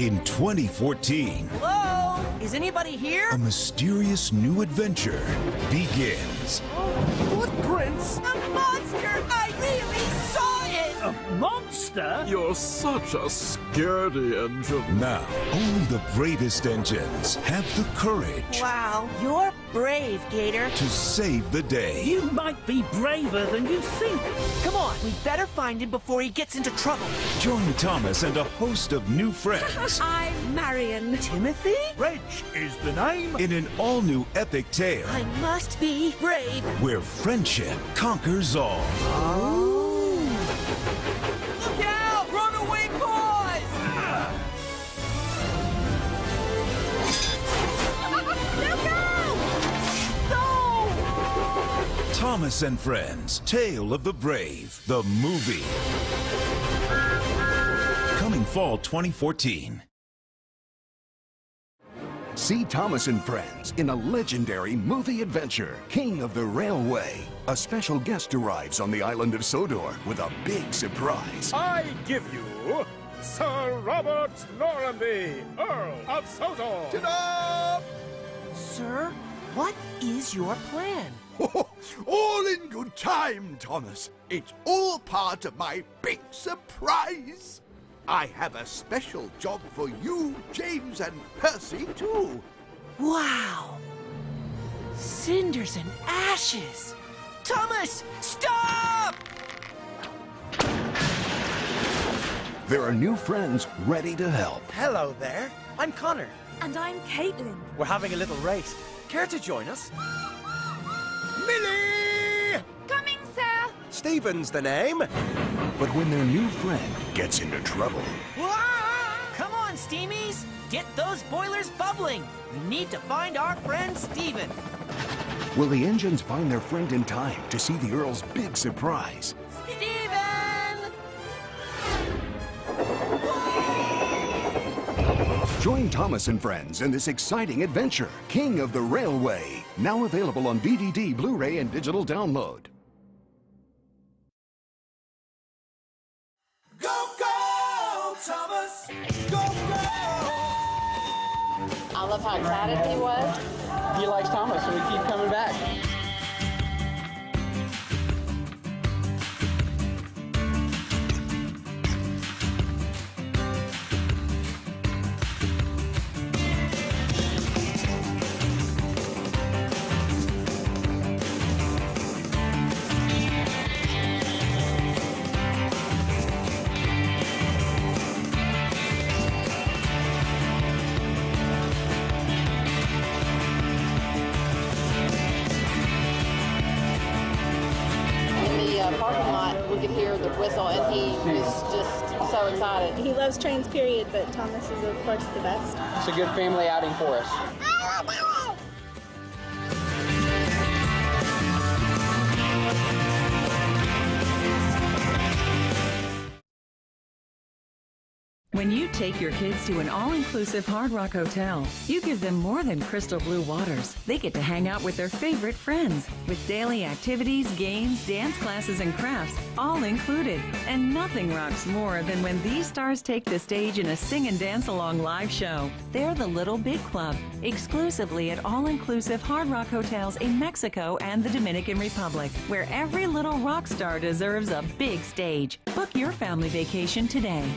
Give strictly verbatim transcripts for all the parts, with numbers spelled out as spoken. In twenty fourteen... Hello? Is anybody here? A mysterious new adventure begins. Footprints? A monster! I really saw it! A monster? You're such a scaredy engine. Now, only the bravest engines have the courage... Wow, you're brave, Gator. ...to save the day. You might be braver than you think. Come on, we better find him before he gets into trouble. Join Thomas and a host of new friends. I'm Marion. Timothy? Reg is the name. In an all-new epic tale. I must be brave. Where friendship conquers all. Oh. Look out! Runaway boys! Ah. Thomas and Friends, Tale of the Brave, the movie. Coming fall twenty fourteen. See Thomas and Friends in a legendary movie adventure, King of the Railway. A special guest arrives on the island of Sodor with a big surprise. I give you Sir Robert Noramby, Earl of Sodor. Ta-da! Sir, what is your plan? All in good time, Thomas. It's all part of my big surprise. I have a special job for you, James, and Percy, too. Wow. Cinders and ashes. Thomas, stop! There are new friends ready to help. Hello there. I'm Connor. And I'm Caitlin. We're having a little race. Care to join us? Millie! Coming, sir! Stephen's the name. But when their new friend gets into trouble... Ah! Come on, Steamies! Get those boilers bubbling! We need to find our friend Stephen. Will the engines find their friend in time to see the Earl's big surprise? Stephen! Join Thomas and Friends in this exciting adventure, King of the Railway. Now available on D V D, Blu-ray, and digital download. Go, go, Thomas! Go, go! I love how excited he was. He likes Thomas, so we keep coming back. Whistle, and he was just so excited. He loves trains, period, but Thomas is, of course, the best. It's a good family outing for us. When you take your kids to an all-inclusive Hard Rock Hotel, you give them more than crystal blue waters. They get to hang out with their favorite friends, with daily activities, games, dance classes, and crafts, all included. And nothing rocks more than when these stars take the stage in a sing and dance along live show. They're the Little Big Club, exclusively at all-inclusive Hard Rock Hotels in Mexico and the Dominican Republic, where every little rock star deserves a big stage. Book your family vacation today.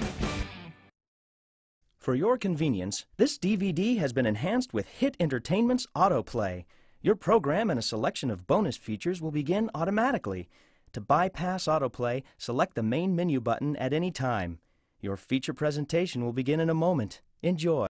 For your convenience, this D V D has been enhanced with Hit Entertainment's autoplay. Your program and a selection of bonus features will begin automatically. To bypass autoplay, select the main menu button at any time. Your feature presentation will begin in a moment. Enjoy.